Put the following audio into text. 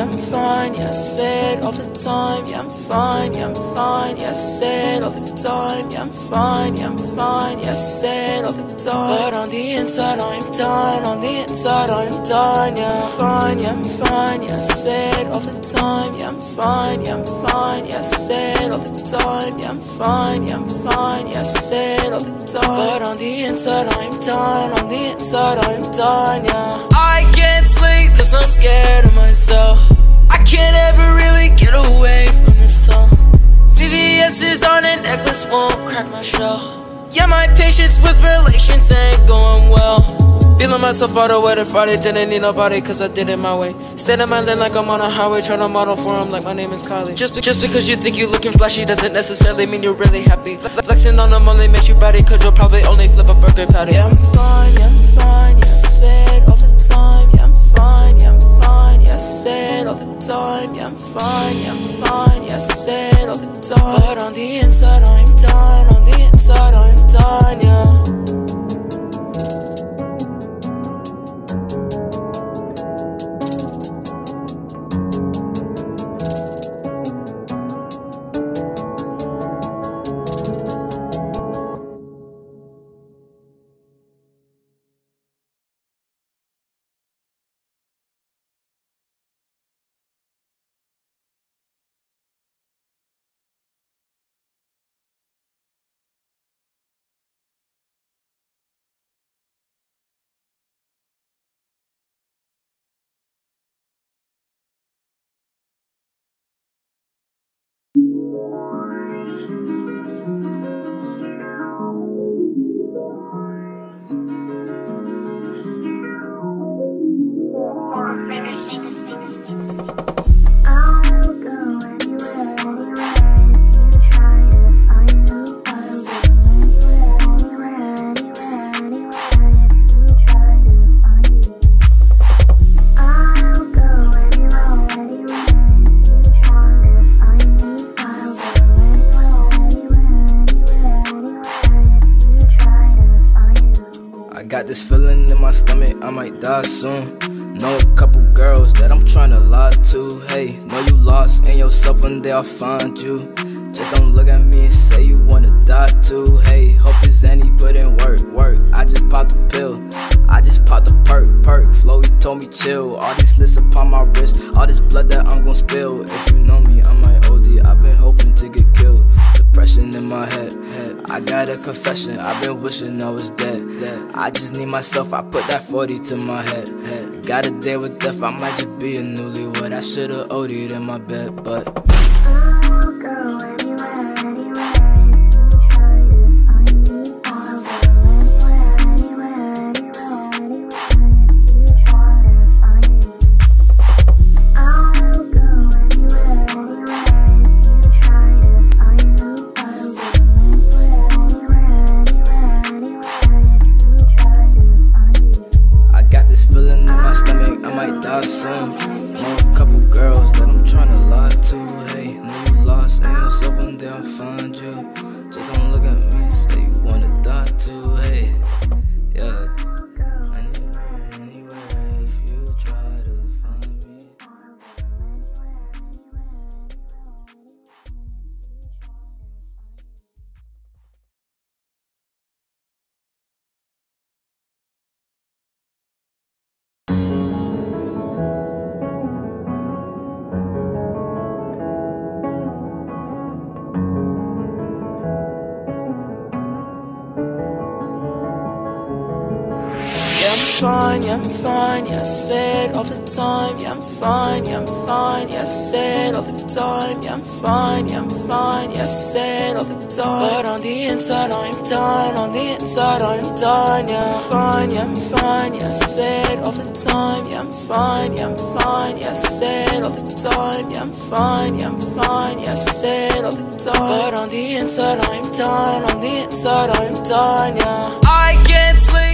yeah, I'm fine, yeah, I say it all the time, yeah, I'm fine, yeah, I'm fine, yeah, I say it all the time, yeah, I'm fine, yeah, I say it all the time. But on the inside I'm done, on the inside I'm done, yeah, I'm fine, yeah, I'm fine, yeah, I say it all the time, yeah, I'm fine, yeah, I say it all the time, yeah, I'm fine, yeah, I say it all the time. But on the inside I'm done, on the inside I'm done, yeah. I can't sleep cause I'm scared of myself. I can't ever really get away from this song. VVS is on a necklace, won't crack my shell. Yeah, my patience with relations ain't going well. Feeling myself all the way to Friday, didn't need nobody cause I did it my way. Standing my lane like I'm on a highway, trying to model for him like my name is Kylie. Just because you think you're looking flashy doesn't necessarily mean you're really happy. Flexing on them only makes you batty cause you'll probably only flip a burger patty. Yeah, I'm fine, yeah, I'm fine, yeah, I say it all the time, yeah, I'm fine, yeah, I'm fine, yeah, I say it all the time, yeah, I'm fine, yeah, I'm fine, yeah, I say it all the time. But on the inside I'm done, on the inside I'm done, yeah. Got this feeling in my stomach, I might die soon. Know a couple girls that I'm tryna lie to. Hey, know you lost in yourself, one day I'll find you. Just don't look at me and say you wanna die too. Hey, hope it's any put in work. I just popped a pill, I just popped a perk. Flowy told me chill, all this list upon my wrist, all this blood that I'm gon' spill. If you know me, I might OD, I've been hoping to get killed. Depression in my head. I got a confession, I've been wishing I was dead. I just need myself, I put that 40 to my head. Got a day with death, I might just be a newlywed. I should've OD'd in my bed, but yeah, I'm fine, yeah, I say it all the time, yeah, I'm fine, yeah, I'm fine, yeah, I say it all the time, yeah, I'm fine, yeah, I say it all the time. But on the inside I'm done, on the inside I'm done, yeah, I'm fine, yeah, I'm fine, yeah, I say it all the time, yeah, I'm fine, yeah, I say it all the time, yeah, I'm fine, yeah, I say it all the time. But on the inside I'm done, on the inside I'm done, yeah. I can't sleep.